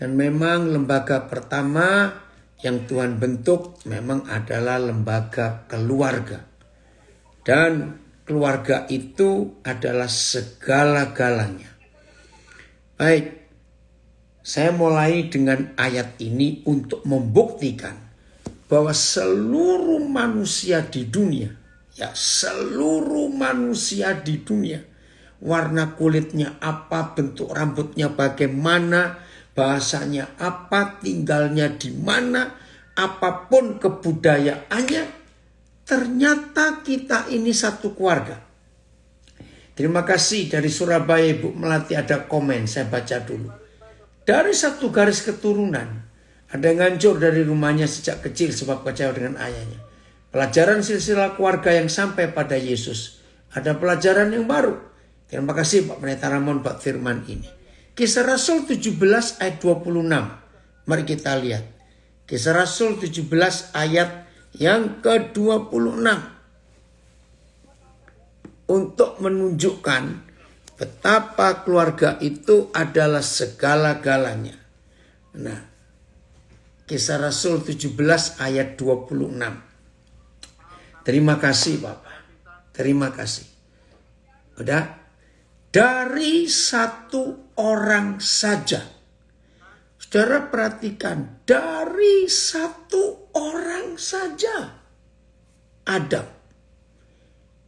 Dan memang lembaga pertama yang Tuhan bentuk memang adalah lembaga keluarga. Dan keluarga itu adalah segala-galanya. Baik, saya mulai dengan ayat ini untuk membuktikan bahwa seluruh manusia di dunia, ya seluruh manusia di dunia, warna kulitnya apa, bentuk rambutnya bagaimana, bahasanya apa, tinggalnya di mana, apapun kebudayaannya, ternyata kita ini satu keluarga. Terima kasih dari Surabaya, Ibu Melati ada komen, saya baca dulu. Dari satu garis keturunan, ada yang hancur dari rumahnya sejak kecil sebab kecewa dengan ayahnya. Pelajaran silsilah keluarga yang sampai pada Yesus, ada pelajaran yang baru. Terima kasih Pak Pendeta Ramon, Pak Firman ini. Kisah Rasul 17 ayat 26. Mari kita lihat. Kisah Rasul 17 ayat yang ke-26. Untuk menunjukkan betapa keluarga itu adalah segala-galanya. Nah, Kisah Rasul 17 ayat 26. Terima kasih Bapak. Terima kasih. Udah? Dari satu orang saja. Saudara perhatikan, dari satu orang saja, Adam.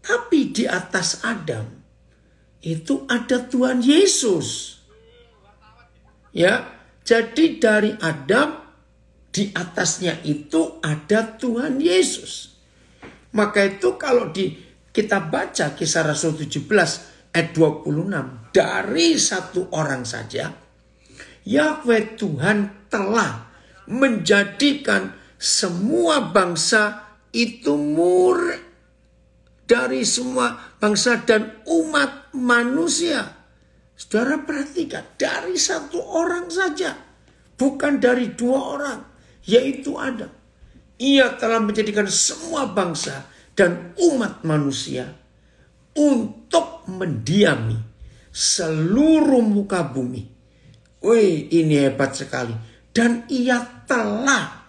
Tapi di atas Adam itu ada Tuhan Yesus. Ya, jadi dari Adam di atasnya itu ada Tuhan Yesus. Maka itu kalau kita baca Kisah Rasul 17 ayat 26, dari satu orang saja, Yahweh Tuhan telah menjadikan semua bangsa itu murid, dari semua bangsa dan umat manusia. Saudara perhatikan, dari satu orang saja, bukan dari dua orang, yaitu Adam. Ia telah menjadikan semua bangsa dan umat manusia untuk mendiami seluruh muka bumi. Wih, ini hebat sekali. Dan ia telah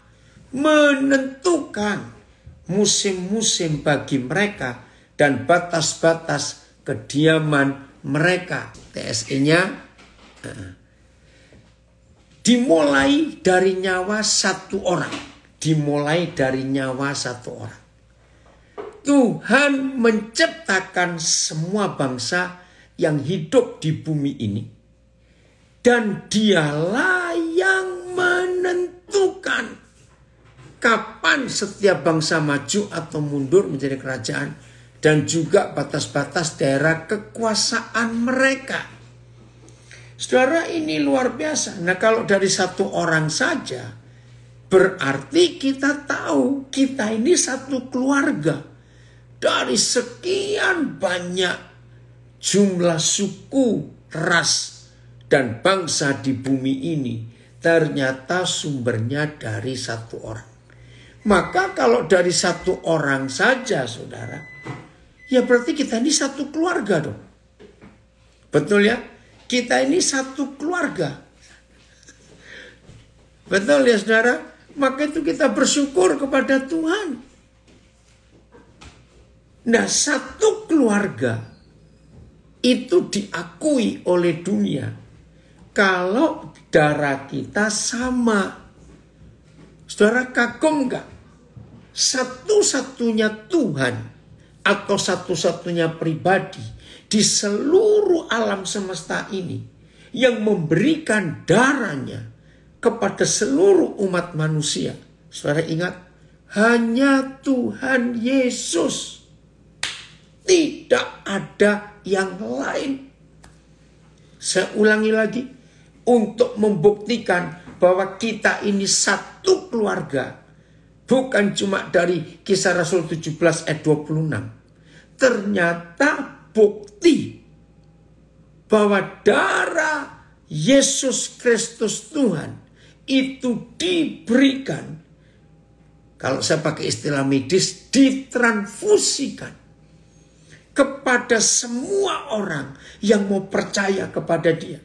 menentukan musim-musim bagi mereka dan batas-batas kediaman mereka. TSE-nya dimulai dari nyawa satu orang. Dimulai dari nyawa satu orang. Tuhan menciptakan semua bangsa yang hidup di bumi ini. Dan dialah yang menentukan kapan setiap bangsa maju atau mundur menjadi kerajaan. Dan juga batas-batas daerah kekuasaan mereka. Saudara, ini luar biasa. Nah, kalau dari satu orang saja, berarti kita tahu kita ini satu keluarga. Dari sekian banyak jumlah suku, ras, dan bangsa di bumi ini, ternyata sumbernya dari satu orang. Maka kalau dari satu orang saja, saudara, ya berarti kita ini satu keluarga dong. Betul ya? Kita ini satu keluarga. Betul ya, saudara? Maka itu kita bersyukur kepada Tuhan. Nah, satu keluarga itu diakui oleh dunia kalau darah kita sama. Saudara kagum nggak? Satu-satunya Tuhan atau satu-satunya pribadi di seluruh alam semesta ini yang memberikan darahnya kepada seluruh umat manusia. Saudara ingat, hanya Tuhan Yesus. Tidak ada yang lain. Saya ulangi lagi. Untuk membuktikan bahwa kita ini satu keluarga. Bukan cuma dari Kisah Rasul 17 ayat 26. Ternyata bukti bahwa darah Yesus Kristus Tuhan itu diberikan. Kalau saya pakai istilah medis, ditransfusikan kepada semua orang yang mau percaya kepada Dia.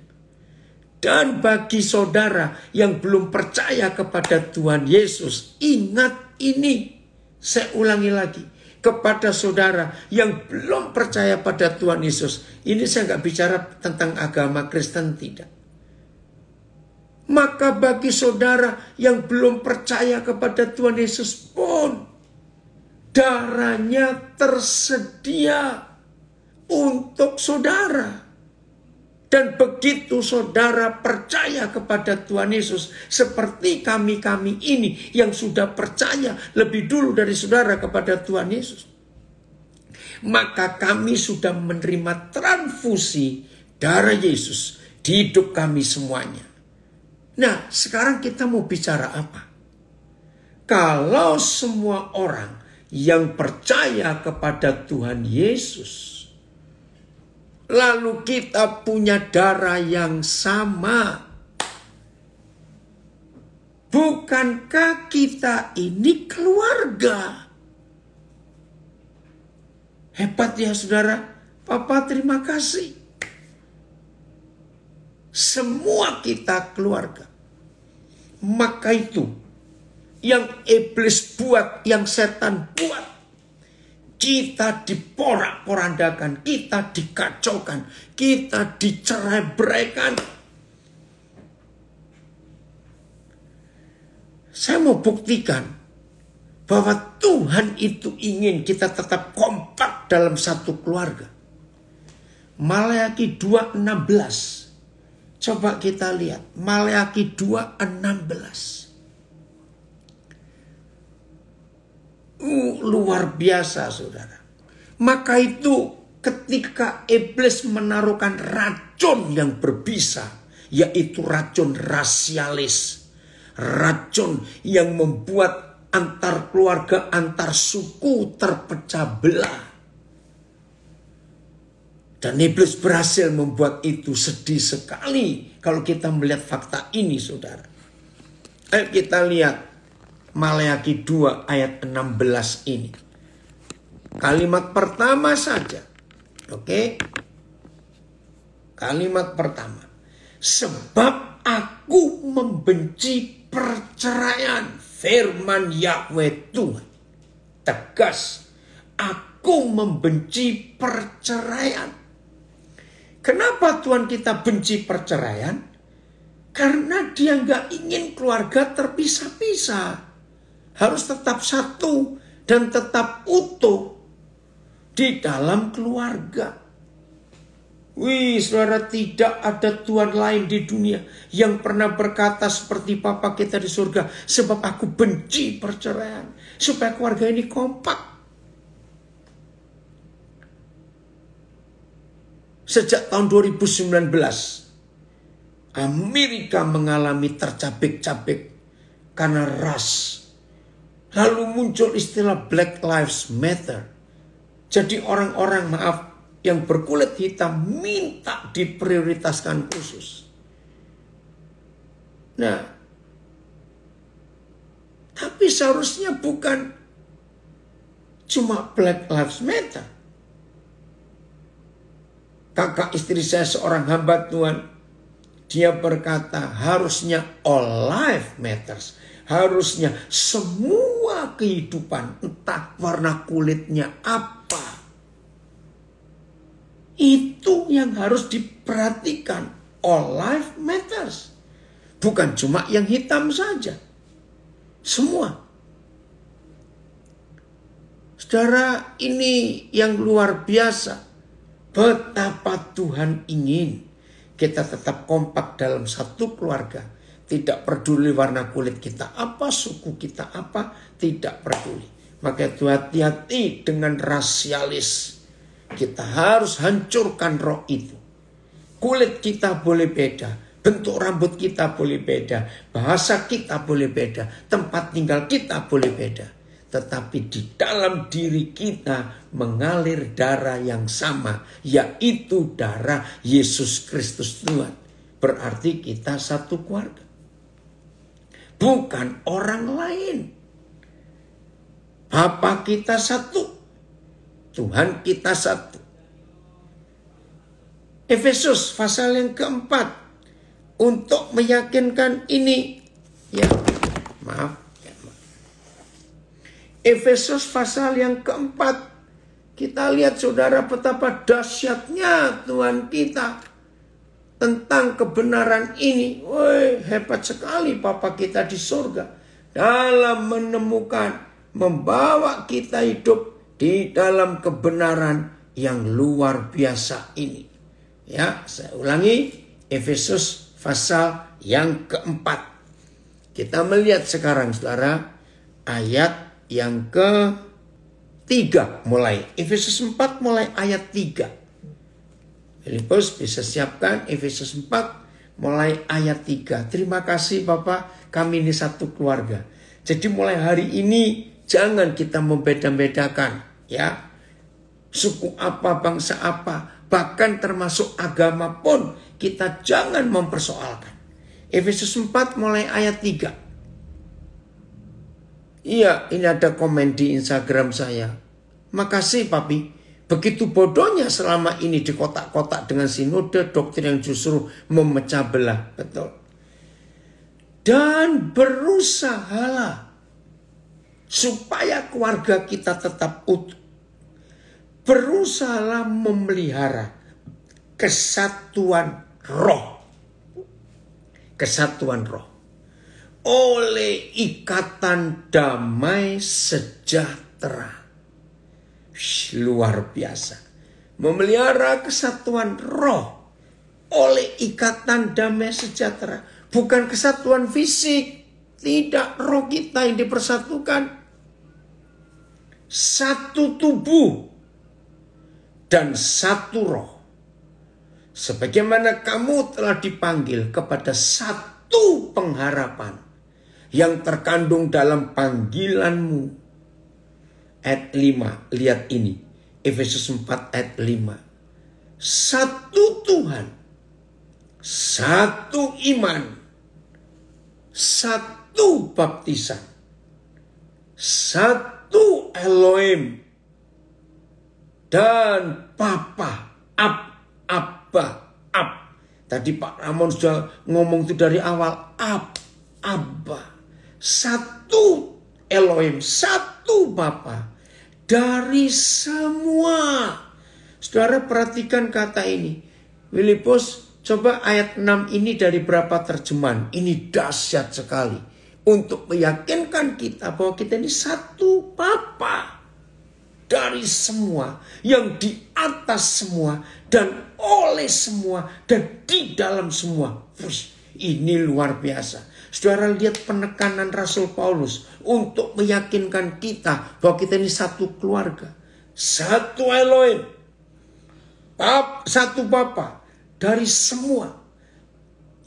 Dan bagi saudara yang belum percaya kepada Tuhan Yesus, ingat ini. Saya ulangi lagi. Kepada saudara yang belum percaya pada Tuhan Yesus. Ini saya nggak bicara tentang agama Kristen, tidak. Maka bagi saudara yang belum percaya kepada Tuhan Yesus pun, darahnya tersedia untuk saudara. Dan begitu saudara percaya kepada Tuhan Yesus, seperti kami-kami ini yang sudah percaya lebih dulu dari saudara kepada Tuhan Yesus, maka kami sudah menerima transfusi darah Yesus di hidup kami semuanya. Nah, sekarang kita mau bicara apa? Kalau semua orang yang percaya kepada Tuhan Yesus, lalu kita punya darah yang sama. Bukankah kita ini keluarga? Hebat ya saudara. Papa terima kasih. Semua kita keluarga. Maka itu yang iblis buat, yang setan buat, kita diporak-porandakan, kita dikacaukan, kita dicerai-beraikan. Saya mau buktikan bahwa Tuhan itu ingin kita tetap kompak dalam satu keluarga. Maleakhi 2:16. Coba kita lihat. Maleakhi 2:16. Luar biasa saudara. Maka itu ketika iblis menaruhkan racun yang berbisa, yaitu racun rasialis, racun yang membuat antar keluarga, antar suku terpecah belah. Dan iblis berhasil membuat itu. Sedih sekali kalau kita melihat fakta ini saudara. Ayo kita lihat Maleakhi 2 ayat 16 ini. Kalimat pertama saja. Oke. Kalimat pertama. Sebab aku membenci perceraian, firman Yahweh Tuhan. Tegas. Aku membenci perceraian. Kenapa Tuhan kita benci perceraian? Karena dia nggak ingin keluarga terpisah-pisah. Harus tetap satu dan tetap utuh di dalam keluarga. Wih, saudara, tidak ada Tuhan lain di dunia yang pernah berkata seperti Bapa kita di surga, sebab aku benci perceraian, supaya keluarga ini kompak. Sejak tahun 2019, Amerika mengalami tercabik-cabik karena ras. Lalu muncul istilah Black Lives Matter. Jadi orang-orang, maaf, yang berkulit hitam minta diprioritaskan khusus. Nah, tapi seharusnya bukan cuma Black Lives Matter. Kakak istri saya seorang hamba Tuhan. Dia berkata harusnya all life matters. Harusnya semua kehidupan, entah warna kulitnya apa, itu yang harus diperhatikan. All life matters. Bukan cuma yang hitam saja. Semua. Saudara, ini yang luar biasa. Betapa Tuhan ingin kita tetap kompak dalam satu keluarga. Tidak peduli warna kulit kita apa, suku kita apa, tidak peduli. Maka itu hati-hati dengan rasialis. Kita harus hancurkan roh itu. Kulit kita boleh beda, bentuk rambut kita boleh beda, bahasa kita boleh beda, tempat tinggal kita boleh beda. Tetapi di dalam diri kita mengalir darah yang sama, yaitu darah Yesus Kristus Tuhan. Berarti kita satu keluarga. Bukan orang lain. Bapa kita satu. Tuhan kita satu. Efesus pasal yang keempat. untuk meyakinkan ini. Ya, maaf. Efesus pasal yang keempat. Kita lihat saudara betapa dahsyatnya Tuhan kita tentang kebenaran ini. Woi, hebat sekali Bapa kita di surga dalam menemukan, membawa kita hidup di dalam kebenaran yang luar biasa ini. Ya, saya ulangi, Efesus pasal yang keempat. Kita melihat sekarang saudara ayat yang ke 3 mulai. Efesus 4 mulai ayat 3. Filipus bisa siapkan Efesus 4 mulai ayat 3. Terima kasih Bapak, kami ini satu keluarga. Jadi mulai hari ini jangan kita membeda-bedakan ya. Suku apa, bangsa apa, bahkan termasuk agama pun kita jangan mempersoalkan. Efesus 4 mulai ayat 3. Iya, ini ada komen di Instagram saya. Makasih Papi. Begitu bodohnya selama ini di kotak-kotak dengan sinode doktrin yang justru memecah belah. Betul. Dan berusahalah supaya keluarga kita tetap utuh. Berusahalah memelihara kesatuan roh. Kesatuan roh. Oleh ikatan damai sejahtera. Luar biasa. Memelihara kesatuan roh. Oleh ikatan damai sejahtera. Bukan kesatuan fisik. Tidak, roh kita yang dipersatukan. Satu tubuh. Dan satu roh. Sebagaimana kamu telah dipanggil kepada satu pengharapan yang terkandung dalam panggilanmu. Ayat 5, lihat ini. Efesus 4 ayat 5. Satu Tuhan, satu iman, satu baptisan, satu Elohim, dan Bapa, Abba. Tadi Pak Ramon sudah ngomong itu dari awal. Abba. Satu Elohim, satu Bapa dari semua. Saudara perhatikan kata ini. Filipus, coba ayat 6 ini dari berapa terjemahan. Ini dahsyat sekali. Untuk meyakinkan kita bahwa kita ini satu Bapa dari semua, yang di atas semua, dan oleh semua, dan di dalam semua. Ini luar biasa. Saudara lihat penekanan Rasul Paulus untuk meyakinkan kita bahwa kita ini satu keluarga. Satu Elohim. Satu Bapa dari semua.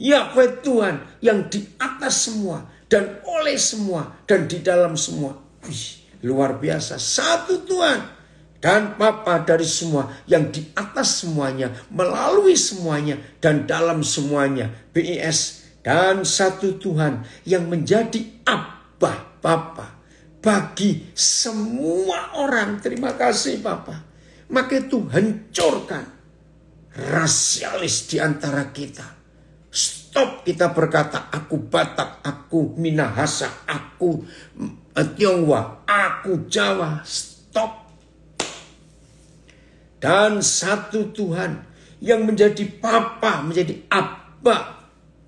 Yahweh Tuhan yang di atas semua. Dan oleh semua. Dan di dalam semua. Wih, luar biasa. Satu Tuhan. Dan Bapa dari semua, yang di atas semuanya, melalui semuanya, dan dalam semuanya. BIS. Dan satu Tuhan yang menjadi Abba, Bapa, bagi semua orang. Terima kasih Bapa. Maka itu hancurkan rasialis di antara kita. Stop kita berkata, aku Batak, aku Minahasa, aku Tionghoa, aku Jawa. Stop. Dan satu Tuhan yang menjadi Bapa, menjadi Abba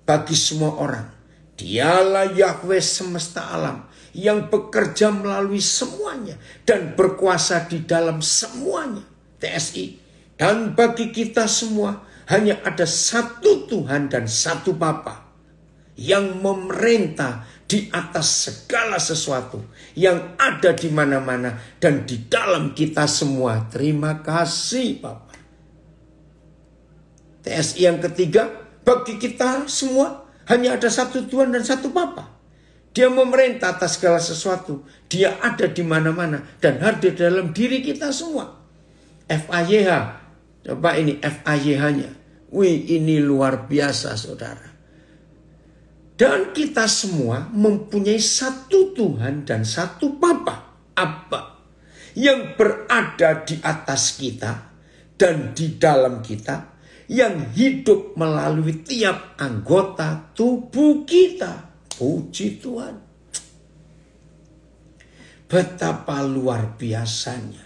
bagi semua orang. Dialah Yahweh semesta alam yang bekerja melalui semuanya dan berkuasa di dalam semuanya. TSI. Dan bagi kita semua hanya ada satu Tuhan dan satu Bapa yang memerintah di atas segala sesuatu, yang ada di mana-mana dan di dalam kita semua. Terima kasih Bapa. TSI yang ketiga, bagi kita semua hanya ada satu Tuhan dan satu Bapa. Dia memerintah atas segala sesuatu. Dia ada di mana-mana dan hadir dalam diri kita semua. FAYH. Coba ini FAYH-nya. Wih, ini luar biasa saudara. Dan kita semua mempunyai satu Tuhan dan satu Bapa, Abba, yang berada di atas kita dan di dalam kita, yang hidup melalui tiap anggota tubuh kita. Puji Tuhan. Betapa luar biasanya.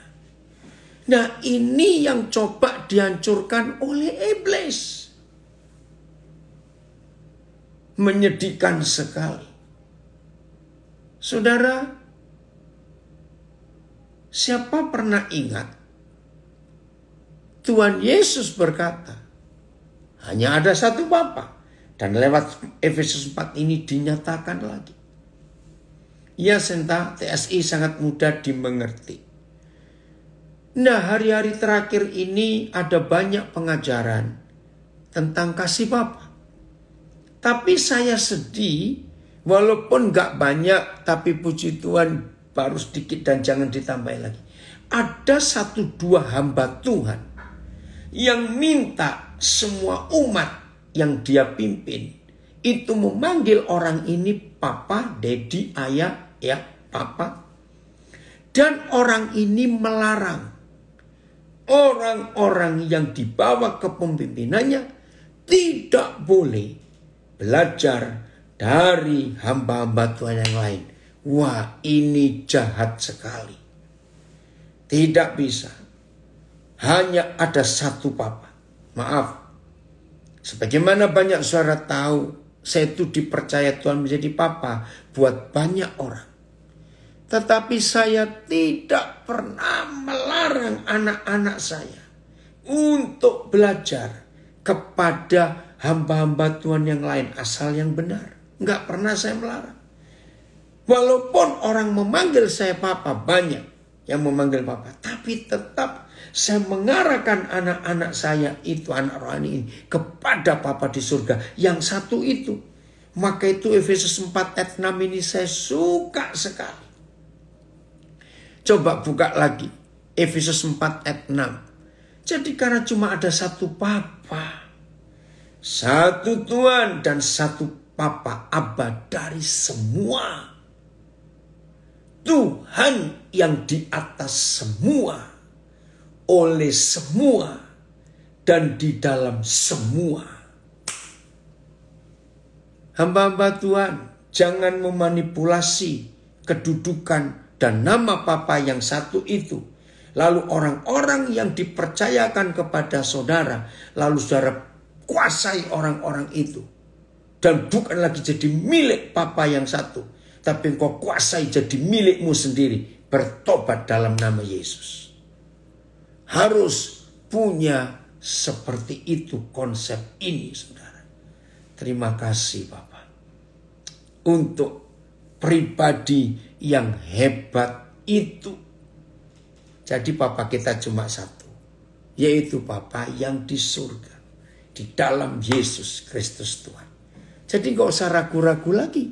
Nah, ini yang coba dihancurkan oleh iblis. Menyedihkan sekali. Saudara, siapa pernah ingat Tuhan Yesus berkata, hanya ada satu Bapa, dan lewat Efesus 4 ini dinyatakan lagi. Ya, senta TSI sangat mudah dimengerti. Nah, hari-hari terakhir ini ada banyak pengajaran tentang kasih Bapa. Tapi saya sedih, walaupun nggak banyak, tapi puji Tuhan baru sedikit dan jangan ditambah lagi. Ada satu dua hamba Tuhan yang minta semua umat yang dia pimpin itu memanggil orang ini papa, daddy, ayah, ya papa. Dan orang ini melarang orang-orang yang dibawa kepemimpinannya tidak boleh belajar dari hamba-hamba Tuhan yang lain. Wah, ini jahat sekali. Tidak bisa. Hanya ada satu Bapa. Maaf. Sebagaimana banyak saudara tahu, saya itu dipercaya Tuhan menjadi Bapa buat banyak orang. Tetapi saya tidak pernah melarang anak-anak saya untuk belajar kepada hamba-hamba Tuhan yang lain asal yang benar. Nggak pernah saya melarang. Walaupun orang memanggil saya Bapa, banyak yang memanggil Bapa, tapi tetap saya mengarahkan anak-anak saya itu, anak rohani ini, kepada Bapa di surga yang satu itu. Maka itu Efesus 4 ayat 6 ini saya suka sekali. Coba buka lagi Efesus 4 ayat 6. Jadi karena cuma ada satu Bapa, satu Tuhan dan satu Bapa Aba dari semua, Tuhan yang di atas semua, oleh semua, dan di dalam semua. Hamba-hamba Tuhan, jangan memanipulasi kedudukan dan nama Bapa yang satu itu. Lalu orang-orang yang dipercayakan kepada saudara, lalu saudara kuasai orang-orang itu. Dan bukan lagi jadi milik Bapa yang satu, tapi engkau kuasai jadi milikmu sendiri. Bertobat dalam nama Yesus. Harus punya seperti itu konsep ini, saudara. Terima kasih Bapak untuk pribadi yang hebat itu. Jadi Bapa kita cuma satu, yaitu Bapa yang di surga, di dalam Yesus Kristus Tuhan. Jadi nggak usah ragu-ragu lagi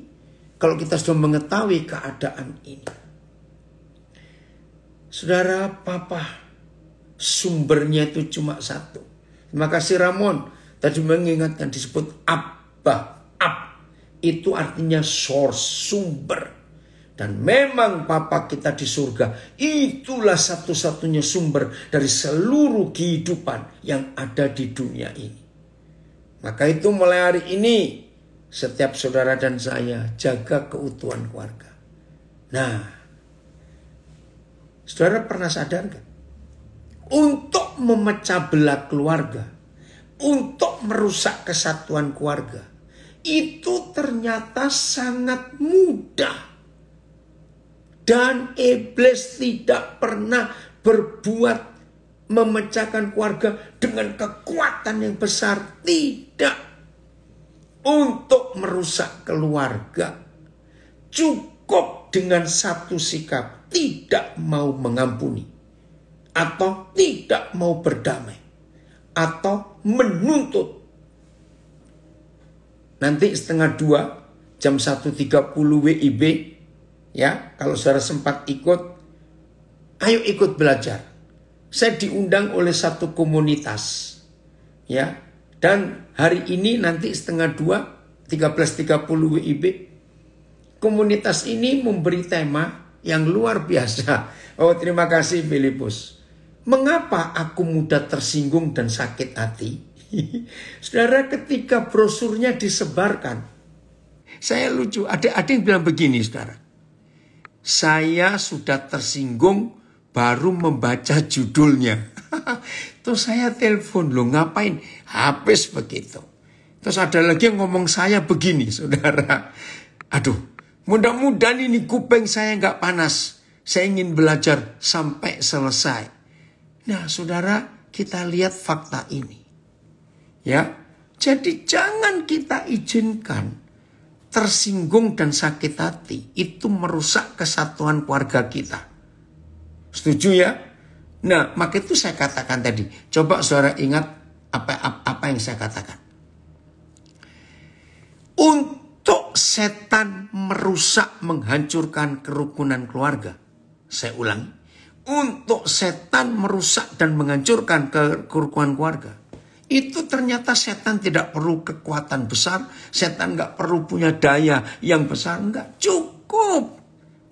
kalau kita sudah mengetahui keadaan ini. Saudara, Bapa sumbernya itu cuma satu. Terima kasih Ramon. Tadi mengingatkan disebut Abba. Ab itu artinya source, sumber. Dan memang Bapa kita di surga itulah satu-satunya sumber dari seluruh kehidupan yang ada di dunia ini. Maka itu mulai hari ini setiap saudara dan saya jaga keutuhan keluarga. Nah, saudara pernah sadar nggak? Untuk memecah belah keluarga, untuk merusak kesatuan keluarga, itu ternyata sangat mudah. Dan iblis tidak pernah berbuat memecahkan keluarga dengan kekuatan yang besar. Tidak. Untuk merusak keluarga cukup dengan satu sikap, tidak mau mengampuni, atau tidak mau berdamai, atau menuntut. Nanti 13:30, jam 1:30 WIB. Ya, kalau saudara sempat ikut, ayo ikut belajar. Saya diundang oleh satu komunitas. Ya, dan hari ini nanti 13:30, 13:30 WIB. Komunitas ini memberi tema yang luar biasa. Oh, terima kasih Filipus. Mengapa aku mudah tersinggung dan sakit hati? Saudara, ketika brosurnya disebarkan, saya lucu, ada yang bilang begini, saudara. Saya sudah tersinggung baru membaca judulnya. Terus saya telepon, loh ngapain? Habis begitu. Terus ada lagi yang ngomong saya begini, saudara. Aduh, mudah-mudahan ini kuping saya nggak panas. Saya ingin belajar sampai selesai. Nah, saudara, kita lihat fakta ini. Ya, jadi jangan kita izinkan tersinggung dan sakit hati itu merusak kesatuan keluarga kita. Setuju ya? Nah, maka itu saya katakan tadi. Coba saudara ingat apa yang saya katakan. Untuk setan merusak, menghancurkan kerukunan keluarga. Saya ulangi. Untuk setan merusak dan menghancurkan kerukunan keluarga. Itu ternyata setan tidak perlu kekuatan besar. Setan nggak perlu punya daya yang besar. Nggak, cukup.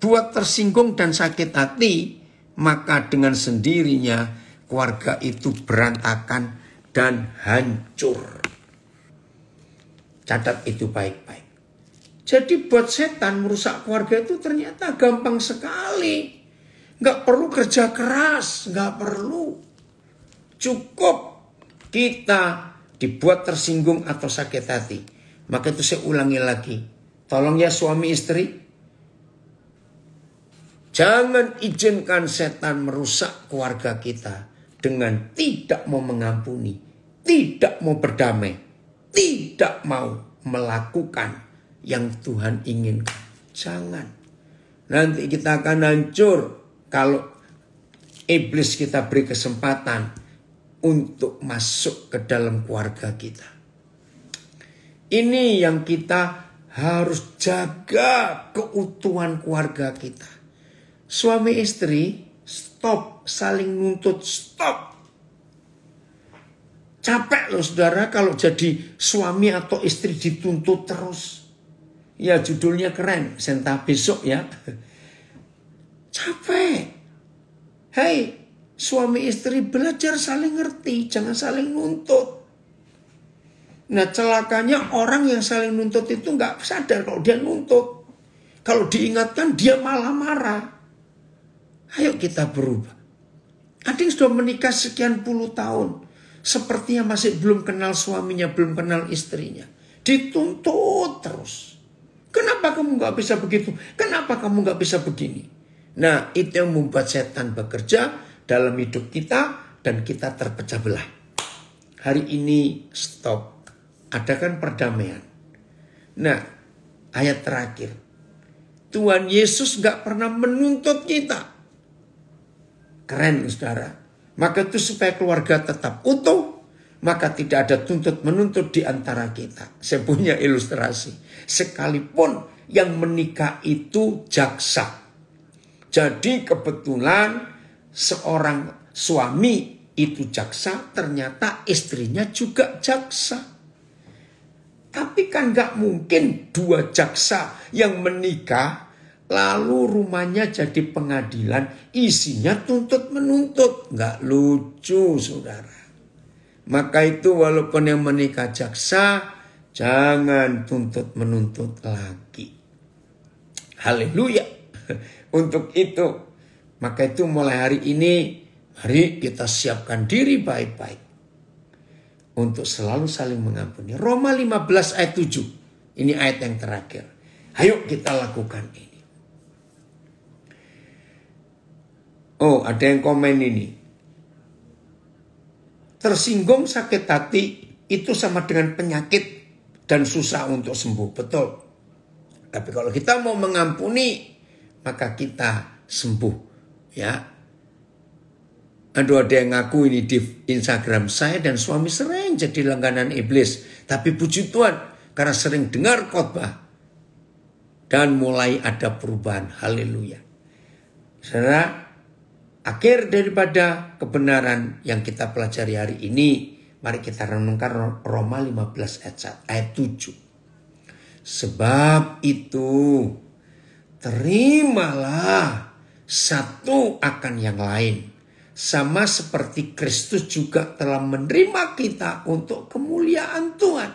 Buat tersinggung dan sakit hati, maka dengan sendirinya keluarga itu berantakan dan hancur. Catat itu baik-baik. Jadi buat setan merusak keluarga itu ternyata gampang sekali. Nggak perlu kerja keras. Nggak perlu. Cukup. Kita dibuat tersinggung atau sakit hati. Maka itu saya ulangi lagi. Tolong ya suami istri. Jangan izinkan setan merusak keluarga kita dengan tidak mau mengampuni, tidak mau berdamai, tidak mau melakukan yang Tuhan inginkan. Jangan. Nanti kita akan hancur kalau iblis kita beri kesempatan untuk masuk ke dalam keluarga kita. Ini yang kita harus jaga, keutuhan keluarga kita. Suami istri, stop saling nuntut, stop. Capek loh saudara kalau jadi suami atau istri dituntut terus. Ya judulnya keren, senta besok ya. Capek. Hei, suami istri belajar saling ngerti, jangan saling nuntut. Nah celakanya orang yang saling nuntut itu nggak sadar kalau dia nuntut. Kalau diingatkan dia malah marah. Ayo kita berubah. Ada yang sudah menikah sekian puluh tahun. Sepertinya masih belum kenal suaminya, belum kenal istrinya. Dituntut terus. Kenapa kamu nggak bisa begitu? Kenapa kamu nggak bisa begini? Nah itu yang membuat setan bekerja dalam hidup kita dan kita terpecah belah. Hari ini stop. Adakan perdamaian. Nah, ayat terakhir. Tuhan Yesus nggak pernah menuntut kita. Keren, saudara. Maka itu supaya keluarga tetap utuh, maka tidak ada tuntut-menuntut di antara kita. Saya punya ilustrasi. Sekalipun yang menikah itu jaksa. Jadi kebetulan seorang suami itu jaksa, ternyata istrinya juga jaksa. Tapi kan gak mungkin dua jaksa yang menikah, lalu rumahnya jadi pengadilan, isinya tuntut-menuntut. Gak lucu, saudara. Maka itu walaupun yang menikah jaksa, jangan tuntut-menuntut lagi. Haleluya. Untuk itu, maka itu mulai hari ini, mari kita siapkan diri baik-baik untuk selalu saling mengampuni. Roma 15 ayat 7. Ini ayat yang terakhir. Ayo kita lakukan ini. Oh, ada yang komen ini. Tersinggung, sakit hati itu sama dengan penyakit dan susah untuk sembuh. Betul. Tapi kalau kita mau mengampuni, maka kita sembuh. Ya, aduh ada yang ngaku ini di Instagram, saya dan suami sering jadi langganan iblis. Tapi puji Tuhan karena sering dengar khotbah dan mulai ada perubahan. Haleluya. Saudara, akhir daripada kebenaran yang kita pelajari hari ini, mari kita renungkan Roma 15 ayat 7. Sebab itu terimalah satu akan yang lain, sama seperti Kristus juga telah menerima kita untuk kemuliaan Tuhan.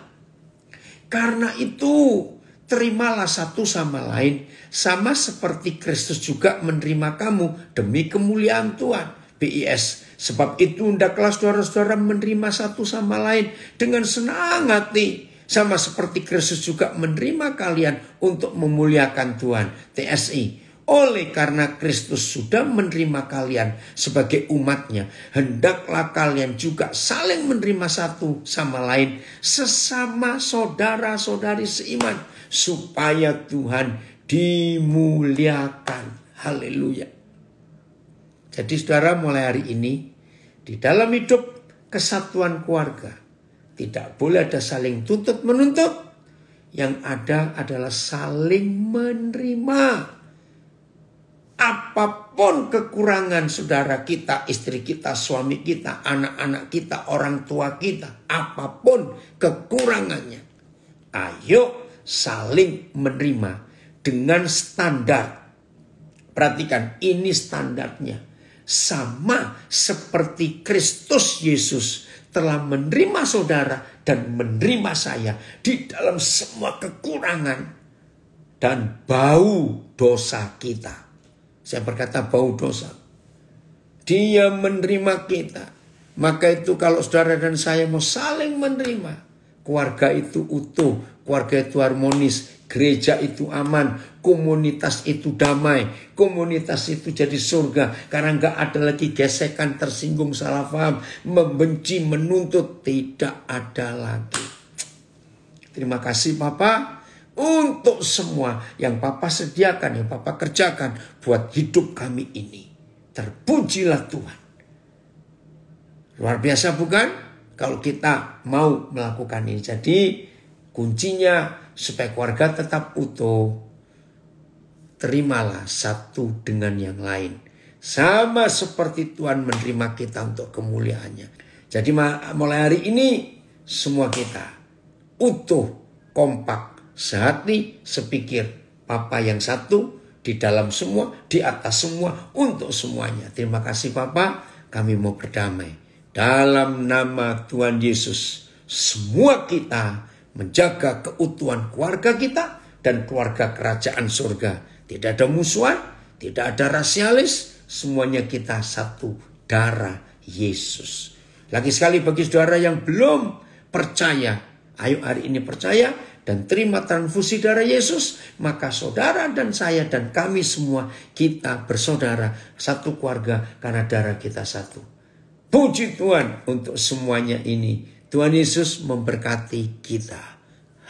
Karena itu, terimalah satu sama lain, sama seperti Kristus juga menerima kamu demi kemuliaan Tuhan. BIS. Sebab itu hendaklah saudara-saudara menerima satu sama lain dengan senang hati, sama seperti Kristus juga menerima kalian untuk memuliakan Tuhan. TSI. Oleh karena Kristus sudah menerima kalian sebagai umatnya, hendaklah kalian juga saling menerima satu sama lain sesama saudara-saudari seiman, supaya Tuhan dimuliakan. Haleluya. Jadi saudara, mulai hari ini di dalam hidup kesatuan keluarga tidak boleh ada saling tuntut-menuntut. Yang ada adalah saling menerima. Apapun kekurangan saudara kita, istri kita, suami kita, anak-anak kita, orang tua kita. Apapun kekurangannya. Ayo saling menerima dengan standar. Perhatikan, ini standarnya. Sama seperti Kristus Yesus telah menerima saudara dan menerima saya di dalam semua kekurangan dan bau dosa kita. Saya berkata bau dosa. Dia menerima kita. Maka itu kalau saudara dan saya mau saling menerima, keluarga itu utuh, keluarga itu harmonis, gereja itu aman, komunitas itu damai, komunitas itu jadi surga. Karena nggak ada lagi gesekan, tersinggung, salah paham, membenci, menuntut. Tidak ada lagi. Terima kasih Papa untuk semua yang Papa sediakan, yang Papa kerjakan buat hidup kami ini. Terpujilah Tuhan. Luar biasa bukan? Kalau kita mau melakukan ini. Jadi kuncinya supaya keluarga tetap utuh, terimalah satu dengan yang lain. Sama seperti Tuhan menerima kita untuk kemuliaannya. Jadi mulai hari ini semua kita utuh, kompak, sehati, sepikir. Papa yang satu di dalam semua, di atas semua, untuk semuanya. Terima kasih Papa, kami mau berdamai. Dalam nama Tuhan Yesus, semua kita menjaga keutuhan keluarga kita dan keluarga kerajaan surga. Tidak ada musuhan, tidak ada rasialis, semuanya kita satu darah Yesus. Lagi sekali bagi saudara yang belum percaya, ayo hari ini percaya dan terima transfusi darah Yesus. Maka saudara dan saya dan kami semua, kita bersaudara, satu keluarga karena darah kita satu. Puji Tuhan untuk semuanya ini. Tuhan Yesus memberkati kita.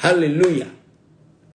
Haleluya.